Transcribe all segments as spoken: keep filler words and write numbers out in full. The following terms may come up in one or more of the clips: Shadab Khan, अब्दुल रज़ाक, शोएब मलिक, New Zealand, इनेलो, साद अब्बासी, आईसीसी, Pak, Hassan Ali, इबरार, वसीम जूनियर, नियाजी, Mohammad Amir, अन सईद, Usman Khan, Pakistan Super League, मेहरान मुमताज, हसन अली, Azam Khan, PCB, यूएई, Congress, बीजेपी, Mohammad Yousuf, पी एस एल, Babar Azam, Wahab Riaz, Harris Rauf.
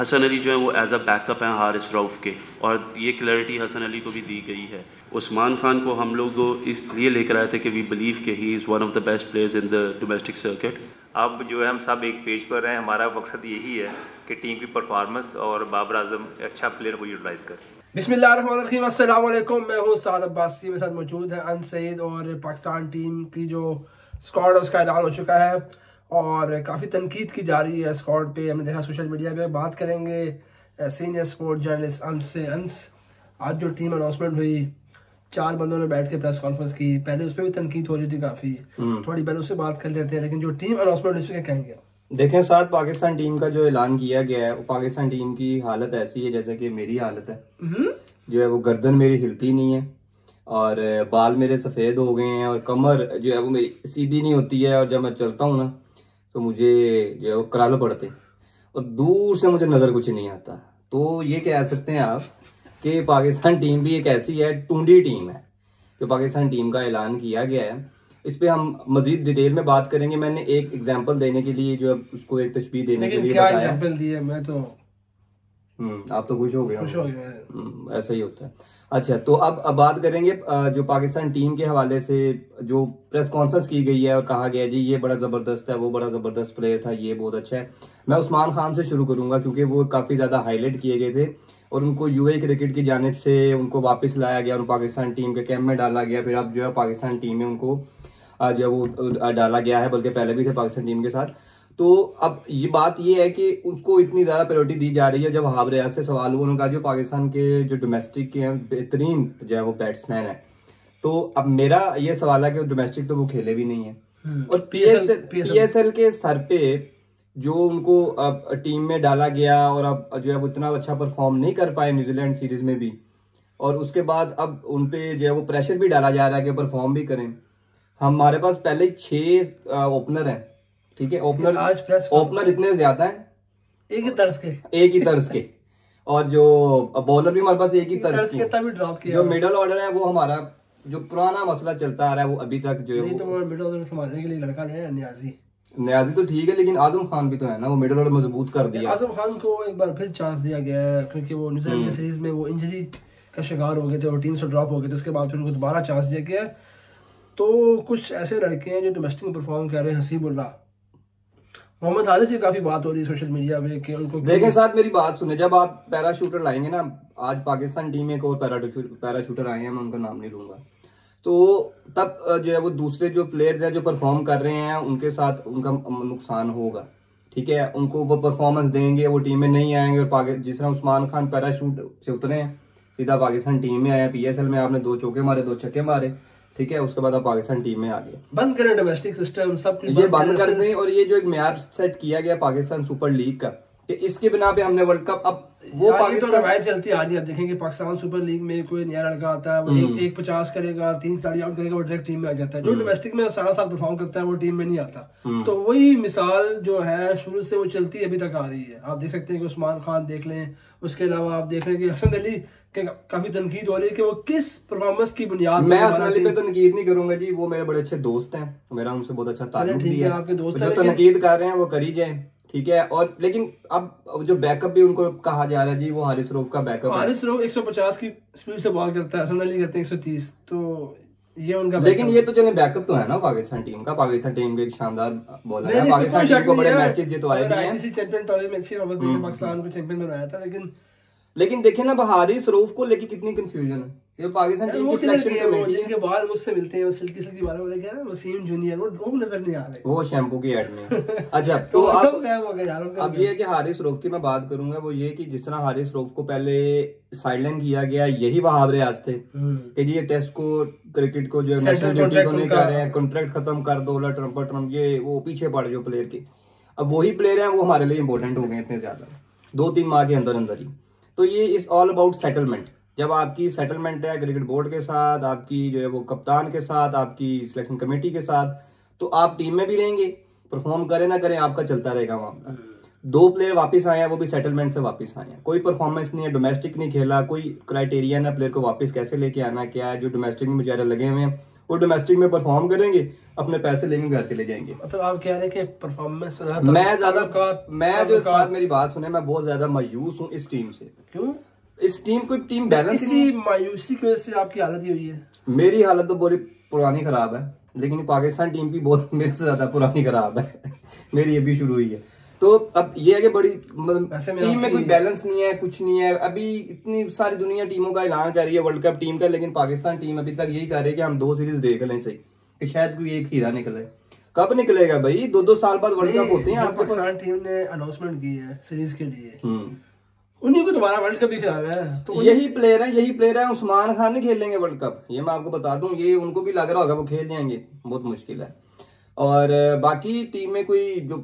हसन अली जो है वो एज अ बैकअप हैं हारिस रऊफ के, और ये क्लैरिटी हसन अली को भी दी गई है। उस्मान खान को हम लोग इसलिए लेकर आए थे कि वी बिलीव के he is one of the best players in the domestic circuit. अब जो है हम सब एक पेज पर हैं, हमारा मकसद यही है कि टीम की परफॉर्मेंस और बाबर आजम अच्छा प्लेयर को यूटिलाइज करें। बिस्मिल्लाह रहमान रहीम, अस्सलाम वालेकुम। मैं हूँ साद अब्बासी, मेरे साथ मौजूद है अन सईद, और पाकिस्तान टीम की जो स्क्वाड है उसका ऐलान हो चुका है और काफ़ी तनकीद की जा रही है स्क्वाड पे, हमने देखा सोशल मीडिया पे। बात करेंगे सीनियर स्पोर्ट जर्नलिस्ट अंस से। अंस, आज जो टीम अनाउंसमेंट हुई, चार बंदों ने बैठ के प्रेस कॉन्फ्रेंस की, पहले उस पर भी तनकीद हो रही थी काफ़ी, थोड़ी पहले उससे बात कर लेते हैं, लेकिन जो टीम अनाउंसमेंट इस पर क्या कहेंगे? देखें साथ, पाकिस्तान टीम का जो ऐलान किया गया है, वो पाकिस्तान टीम की हालत ऐसी है जैसे कि मेरी हालत है, जो है वो गर्दन मेरी हिलती नहीं है और बाल मेरे सफ़ेद हो गए हैं और कमर जो है वो मेरी सीधी नहीं होती है, और जब मैं चलता हूँ ना तो मुझे जो है वो करालो पड़ते हैं और दूर से मुझे नज़र कुछ नहीं आता। तो ये कह सकते हैं आप कि पाकिस्तान टीम भी एक ऐसी है, टूंडी टीम है जो पाकिस्तान टीम का ऐलान किया गया है। इस पे हम मजीद डिटेल में बात करेंगे। मैंने एक एग्जांपल देने के लिए जो उसको एक तशबीह देने के लिए बताया। एग्जांपल दिए, मैं तो हम्म आप तो खुश हो गए, खुश हो गए, ऐसा ही होता है। अच्छा, तो अब अब बात करेंगे जो पाकिस्तान टीम के हवाले से जो प्रेस कॉन्फ्रेंस की गई है और कहा गया जी ये बड़ा ज़बरदस्त है, वो बड़ा ज़बरदस्त प्लेयर था, ये बहुत अच्छा है। मैं उस्मान खान से शुरू करूँगा क्योंकि वो काफ़ी ज़्यादा हाईलाइट किए गए थे और उनको यूएई क्रिकेट की जानिब से उनको वापस लाया गया और पाकिस्तान टीम के कैंप में डाला गया। फिर अब जो है पाकिस्तान टीम में उनको जो वो डाला गया है, बल्कि पहले भी थे पाकिस्तान टीम के साथ। तो अब ये बात ये है कि उसको इतनी ज़्यादा प्रायोरिटी दी जा रही है। जब वहाब रियाज से सवाल हुआ, उन्होंने कहा जो पाकिस्तान के जो डोमेस्टिक के हैं बेहतरीन जो है वो बैट्समैन है। तो अब मेरा ये सवाल है कि डोमेस्टिक तो वो खेले भी नहीं है और पी एस एल पी एस एल के सर पे जो उनको अब टीम में डाला गया और अब जो है वो इतना अच्छा परफॉर्म नहीं कर पाए न्यूजीलैंड सीरीज़ में भी, और उसके बाद अब उन पर जो है वो प्रेशर भी डाला जा रहा है कि परफॉर्म भी करें। हमारे पास पहले छह ओपनर हैं, ठीक है, ओपनर आज प्रेस ओपनर इतने ज्यादा हैं, एक ही तर्ज के एक ही तर्ज के और जो बॉलर भी हमारे पास एक ही तर्ज के। जो मिडल ऑर्डर है वो हमारा जो पुराना मसला चलता आ रहा है, वो अभी तक जो है तो मिडल ऑर्डर संभालने के लिए लड़का है नियाजी। नियाजी तो ठीक है, लेकिन आजम खान भी तो है ना, वो मिडल ऑर्डर मजबूत कर दिया। आजम खान को एक बार फिर चांस दिया गया है क्योंकि वो न्यूजीलैंड सीरीज में वो इंजरी का शिकार हो गए थे और टीम से ड्रॉप हो गए थे, उसके बाद फिर उनको दोबारा चांस दिया गया। तो कुछ ऐसे लड़के हैं जो डोमेस्टिक में परफॉर्म कर रहे हैं। हसीबुल्ला, मोहम्मद हारिस से काफ़ी बात हो रही है सोशल मीडिया पे कि उनको देखें। साथ मेरी बात सुने, जब आप पैरा शूटर लाएंगे ना, आज पाकिस्तान टीम में एक और पैरा पैरा शूटर आए हैं, मैं उनका नाम नहीं लूँगा, तो तब जो है वो दूसरे जो प्लेयर्स हैं जो परफॉर्म कर रहे हैं उनके साथ उनका नुकसान होगा, ठीक है, उनको वो परफॉर्मेंस देंगे, वो टीम में नहीं आएंगे। और जिस तरह उस्मान खान पैरा शूट से उतरे हैं, सीधा पाकिस्तान टीम में आए। पी एस एल में आपने दो चौके मारे, दो छक्के मारे, ठीक है, उसके बाद आप पाकिस्तान टीम में आ गए। बंद करें डोमेस्टिक सिस्टम, सब ये बंद कर दें। और ये जो एक मेयार सेट किया गया पाकिस्तान सुपर लीग का, कि इसके बिना पे हमने वर्ल्ड कप, अब वो पाकिस्तान तो लड़ाई चलती आ रही है। आप देखेंगे पाकिस्तान सुपर लीग में कोई नया लड़का आता है, वो एक, एक पचास करेगा, तीन खिलाड़ी आउट करेगा, वो डायरेक्ट टीम में आ जाता है। जो डोमेस्टिक में सारा साल परफॉर्म करता है वो टीम में नहीं आता। तो वही मिसाल जो है शुरू से वो चलती अभी तक आ रही है। आप देख सकते हैं कि उस्मान खान देख लें, उसके अलावा आप देख रहे हैं कि हसन अली के काफी तनकीद हो रही है कि वो किस परफॉर्मेंस की बुनियाद। मैं हसन अली पे तनकीद नहीं करूंगा जी, वो मेरे बड़े अच्छे दोस्त हैं, मेरा उनसे बहुत अच्छा ताल्लुक भी है। आपके दोस्त जो तनकीद कर रहे हैं वो करी जाए, ठीक है। और लेकिन अब जो बैकअप भी उनको कहा जा रहा है जी वो हारिस रऊफ का बैकअप है। हारिस रऊफ एक सौ पचास की स्पीड से बॉल करता है, हसन अली करते हैं एक सौ तीस, तो ये उनका। लेकिन ये तो चले बैकअप तो है ना पाकिस्तान टीम का, पाकिस्तान टीम के एक शानदार बॉलर है, पाकिस्तान टीम को बड़े मैचेस जितवाए गए हैं, आईसीसी चैंपियन ट्रॉफी में अच्छी वापस देके पाकिस्तान को चैंपियन बनाया था। लेकिन लेकिन देखें ना, हारिस रऊफ को लेके कितनी कंफ्यूजन है। ये पाकिस्तान टीम की सिलेक्शन कमेटी है, इनके बाल मुझसे मिलते हैं, वो सिल्की सिल्की बालों वाले क्या है, वसीम जूनियर, वो वो नजर नहीं आ रहे, वो शैम्पू की ऐड में। अच्छा, तो आप अब ये है कि हारिस रऊफ की मैं बात करूंगा, वो ये कि जिस तरह हारिस रऊफ को पहले साइडलाइन किया गया, यही वहाब रियाज थे कि जी ये टेस्ट को क्रिकेट को जो है कॉन्ट्रैक्ट खत्म कर दो, ट्रम्प ट्रम्प ये वो पीछे पड़ जो प्लेयर के। अब वही प्लेयर है वो हमारे लिए इंपॉर्टेंट हो गए इतने ज्यादा, दो तीन माह के अंदर अंदर ही। तो ये इज ऑल अबाउट सेटलमेंट। जब आपकी सेटलमेंट है क्रिकेट बोर्ड के साथ, आपकी जो है वो कप्तान के साथ, आपकी सिलेक्शन कमेटी के साथ, तो आप टीम में भी रहेंगे, परफॉर्म करें ना करें आपका चलता रहेगा मामला। दो प्लेयर वापस आए हैं, वो भी सेटलमेंट से वापस आए हैं, कोई परफॉर्मेंस नहीं है, डोमेस्टिक नहीं खेला, कोई क्राइटेरिया ना प्लेयर को वापस कैसे लेके आना, क्या है जो डोमेस्टिक में बेचारे लगे हुए हैं वो डोमेस्टिक में परफॉर्म करेंगे, अपने पैसे लेंगे, घर से ले जाएंगे। मतलब आप कह रहे हैं कि परफॉर्मेंस मैं ज्यादा मैं जो इस बात मेरी बात सुने मैं बहुत ज्यादा मायूस हूँ इस टीम से। क्यों? इस टीम को टीम बैलेंस इसी मायूसी की वजह से आपकी हालत ही हुई है। मेरी हालत तो बड़ी पुरानी खराब है, लेकिन पाकिस्तान टीम भी बहुत मेरे से ज्यादा पुरानी खराब है मेरी अभी शुरू हुई है। तो अब ये है कि बड़ी मतलब टीम में कोई बैलेंस नहीं है, कुछ नहीं है। अभी इतनी सारी दुनिया टीमों का ऐलान कर रही है वर्ल्ड कप टीम का, लेकिन पाकिस्तान टीम अभी तक यही कर रही है कि हम दो सीरीज देख लें सही कि शायद कोई एक हीरा निकले। कब निकलेगा भाई? दो दो साल बाद वर्ल्ड कप होते हैं। आपके पाकिस्तान टीम ने अनाउंसमेंट की है सीरीज के लिए, उन्हीं को दोबारा वर्ल्ड कप भी खिलाना है। तो यही प्लेयर है, यही प्लेयर है। उस्मान खान नहीं खेलेंगे वर्ल्ड कप, ये मैं आपको बता दूं। ये उनको भी लग रहा होगा वो खेल जाएंगे, बहुत मुश्किल है। और बाकी टीम में कोई जो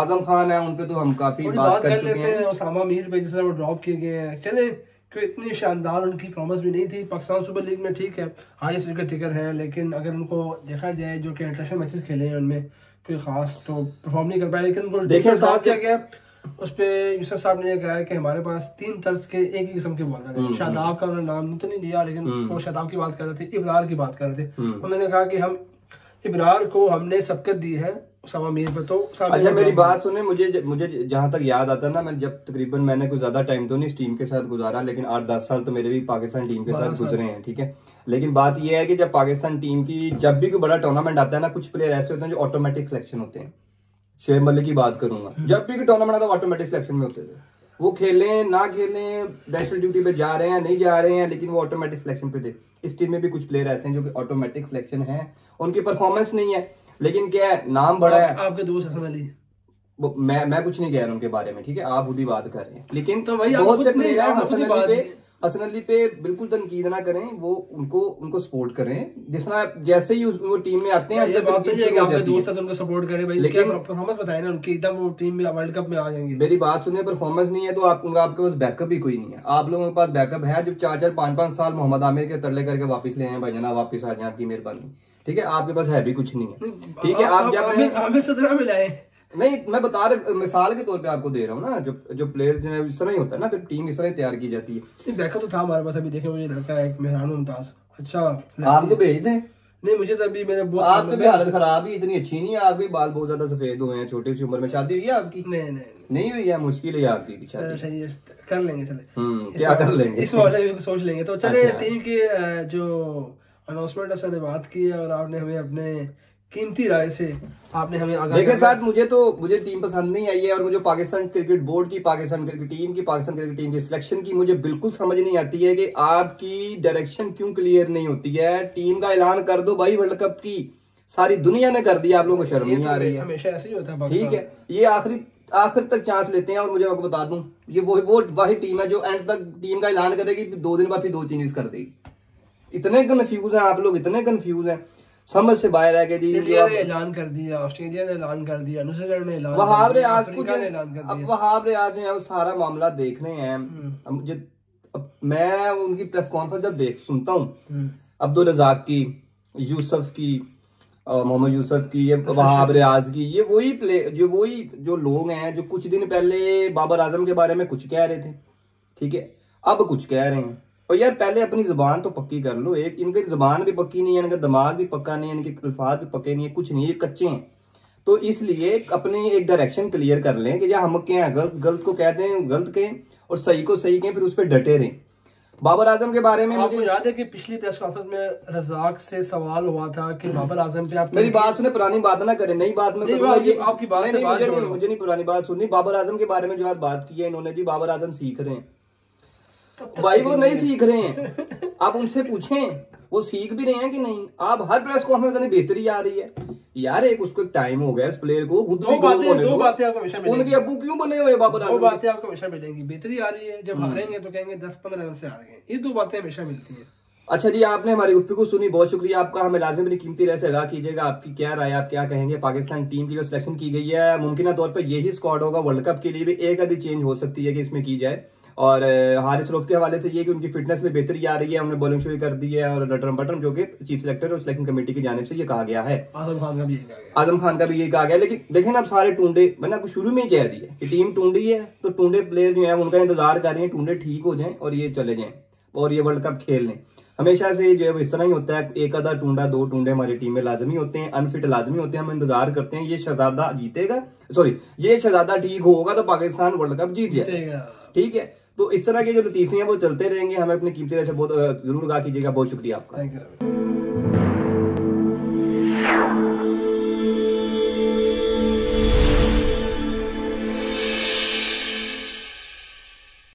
आजम खान है उनपे तो हम काफी बात कर चुके हैं। उसामा अमीर पे जिसने वो ड्रॉप किए गए हैं, चले क्यों इतनी शानदार उनकी प्रॉमिस भी नहीं थी पाकिस्तान सुपर लीग में। ठीक है, हाईएस्ट विकेट टेकर हैं, लेकिन अगर उनको देखा जाए जो कि इंटरनेशनल मैचेस खेले हैं उनमें कोई खास तो परफॉर्म नहीं कर पाए। लेकिन उनको देखे साथ क्या गया उस पर यूसुफ साहब ने कहा कि हमारे पास तीन तर्ज के एक ही किस्म के बॉलर हैं। शादाब का उन्होंने नाम तो नहीं लिया, लेकिन वो शादाब की बात कर रहे थे, इबरार की बात कर रहे थे। उन्होंने कहा कि हम इबरार को हमने सबकत दी है। तो अच्छा मेरी बात सुने, मुझे मुझे जहाँ तक याद आता ना, मैं जब तकरीबन मैंने कोई ज्यादा टाइम तो नहीं इस टीम के साथ गुजारा, लेकिन आठ दस साल तो मेरे भी पाकिस्तान टीम के साथ गुजरे हैं। ठीक है, लेकिन बात यह है कि जब पाकिस्तान टीम की जब भी कोई बड़ा टूर्नामेंट आता है ना, कुछ प्लेयर ऐसे होते हैं जो ऑटोमेटिक सिलेक्शन होते हैं। शोएब मलिक की बात करूंगा, जब भी कोई टूर्नामेंट आता है ऑटोमेटिक सिलेक्शन में होते थे। वो खेलें ना खेलें, नेशनल ड्यूटी पे जा रहे हैं नहीं जा रहे हैं, लेकिन वो ऑटोमेटिक सिलेक्शन पे थे। इस टीम में भी कुछ प्लेयर ऐसे हैं जो कि ऑटोमेटिक सिलेक्शन है, उनकी परफॉर्मेंस नहीं है, लेकिन क्या है नाम बड़ा है। आपके दोस्त हसन अली, मैं मैं कुछ नहीं कह रहा हूँ उनके बारे में, ठीक है, आप खुद ही बात कर रहे हैं। लेकिन तो भाई बहुत से प्लेयर हैं हसन अली पे हसन अली पे बिल्कुल तनकीद ना करें, वो उनको उनको सपोर्ट करें जिस तरह जैसे ही वो टीम में आते हैं। मेरी बात सुनिए, परफॉर्मेंस नहीं है तो आपका आपके पास बैकअप ही कोई नहीं है। आप लोगों के पास बैकअप है जब चार चार पांच पांच साल मोहम्मद आमिर के तरले करके वापस ले आए, भाई जना वापस आ जाए, आपकी मेहरबानी। ठीक है, आपके पास है भी कुछ नहीं है। ठीक है, आप जब सत्रह में लाए नहीं, मैं बता रहा मिसाल के तौर पे आपको दे रहा हूँ ना, जो जो प्लेयर्स जो है इस तरह ही होता है ना, तो टीम इस तरह तैयार की जाती है। बैकअप तो था हमारे पास, अभी देखे मुझे लड़का है मेहरान मुमताज, अच्छा आपको भेज दें नहीं मुझे तो अभी मेरे आपकी भी हालत खराब ही इतनी अच्छी नहीं है, आपके बाल बहुत ज्यादा सफेद हुए हैं, छोटी सी उम्र में शादी हुई है आपकी? नहीं नहीं नहीं हुई है, मुश्किल है आपकी शादी। कर लेंगे, चले क्या कर लेंगे, इस वाले भी सोच लेंगे। तो चले टीम की जो अनाउंसमेंट है उसने बात की है और आपने हमें अपने कीमती राय से आपने हमें आगाह देखिए साथ। मुझे तो मुझे टीम पसंद नहीं आई है, और मुझे पाकिस्तान क्रिकेट बोर्ड की, पाकिस्तान क्रिकेट टीम की, पाकिस्तान क्रिकेट टीम की सिलेक्शन की मुझे बिल्कुल समझ नहीं आती है कि आपकी डायरेक्शन क्यों क्लियर नहीं होती है। टीम का ऐलान कर दो भाई वर्ल्ड कप की, सारी दुनिया ने कर दिया, आप लोगों को शर्म नहीं आ रही है? हमेशा ऐसे ही होता है। ठीक है, ये आखिरी आखिर तक चांस लेते हैं, और मुझे आपको बता दूं ये वो वो वही टीम है जो एंड तक टीम का ऐलान करेगी, दो दिन बाद फिर दो चेंजेस कर देगी। इतने कन्फ्यूज हैं आप लोग, इतने कन्फ्यूज हैं, समझ से बाहर आ गए। इंडिया ने ऐलान कर दिया, ऑस्ट्रेलिया ने ऐलान कर दिया, न्यूजीलैंड ने ऐलान, वहाब रियाज को ऐलान कर दिया। अब वहाब रियाज जो है वो सारा मामला देख रहे हैं। मुझे अब मैं उनकी प्रेस कॉन्फ्रेंस जब देख सुनता हूँ अब्दुल रज़ाक की, यूसुफ की, मोहम्मद यूसुफ की, ये वहाब रियाज की, ये वही प्ले जो वही जो लोग हैं जो कुछ दिन पहले बाबर आजम के बारे में कुछ कह रहे थे। ठीक है, अब कुछ कह रहे हैं। और यार पहले अपनी जुबान तो पक्की कर लो। एक इनकी जुबान भी पक्की नहीं है, इनका दिमाग भी पक्का नहीं है, इनके अल्फाज भी पक्के नहीं है, कुछ नहीं, ये कच्चे हैं। तो इसलिए अपनी एक डायरेक्शन क्लियर कर लें कि यार हम क्या गलत गलत को कह दें, गलत कहें, और सही को सही कहें, फिर उस पर डटे रहें। बाबर आजम के बारे में मुझे याद है कि पिछली प्रेस कॉन्फ्रेंस में रज़ाक से सवाल हुआ था कि बाबर आजम पे आप मेरी बात सुने, पुरानी बात ना करें, नई बात में आपकी बात मुझे नहीं पुरानी बात सुननी। बाबर आजम के बारे में जो आज बात की है इन्होंने, जी बाबर आजम सीख रहे हैं, भाई वो नहीं सीख रहे हैं। आप उनसे पूछें वो सीख भी रहे हैं कि नहीं। आप हर प्रेस कॉन्फ्रेंस करने बेहतरी आ रही है यार, एक उसको एक टाइम हो गया इस प्लेयर को। दो बातें दो बातें आपको हमेशा मिलेंगी, उनके अब्बू क्यों बने हुए बाबर आजम, दो बातें आपको हमेशा मिलेंगी। बेहतरी आ रही है, जब हारेंगे तो कहेंगे दस पंद्रह रन से हारेंगे, ये दो बातें हमेशा मिलती है। अच्छा जी, आपने हमारी गुफ्तगू सुनी, बहुत शुक्रिया आपका। हमें लाजमी अपनी कीमती राय से आगाह कीजिएगा, आपकी क्या राय, आप क्या कहेंगे पाकिस्तान टीम की जो सिलेक्शन की गई है? मुमकिन तौर पर यही स्क्वाड होगा वर्ल्ड कप के लिए, भी एक आधी चेंज हो सकती है कि इसमें की जाए। और हारिस रऊफ के हवाले से ये कि उनकी फिटनेस में बेहतरी आ रही है, उन्होंने बॉलिंग शुरू कर दी है, और रटरम बटरम जो कि चीफ सिलेक्टर और सिलेक्शन कमेटी की जानिब से ये कहा गया है। आजम खान का भी आजम खान का भी ये कहा गया। लेकिन देखें ना, आप सारे टूंडे, मैंने आपको शुरू में ही कह दी है कि टीम टूंडी है, तो टूंडे प्लेयर जो है उनका इंतजार कर रहे हैं टूंडे ठीक हो जाए और ये चले जाए और ये वर्ल्ड कप खेल लें। हमेशा से जो है वो इस तरह ही होता है, एक आधा टूंडा दो टूंडे हमारी टीम में लाजमी होते हैं, अनफिट लाजमी होते हैं। हम इंतजार करते हैं ये शहजादा जीतेगा, सॉरी ये शहजादा ठीक होगा तो पाकिस्तान वर्ल्ड कप जीत जाएगा। ठीक है, तो इस तरह के जो लतीफे हैं वो चलते रहेंगे। हमें अपने कीमती राय से बहुत जरूर आगाह कीजिएगा। बहुत शुक्रिया आपका।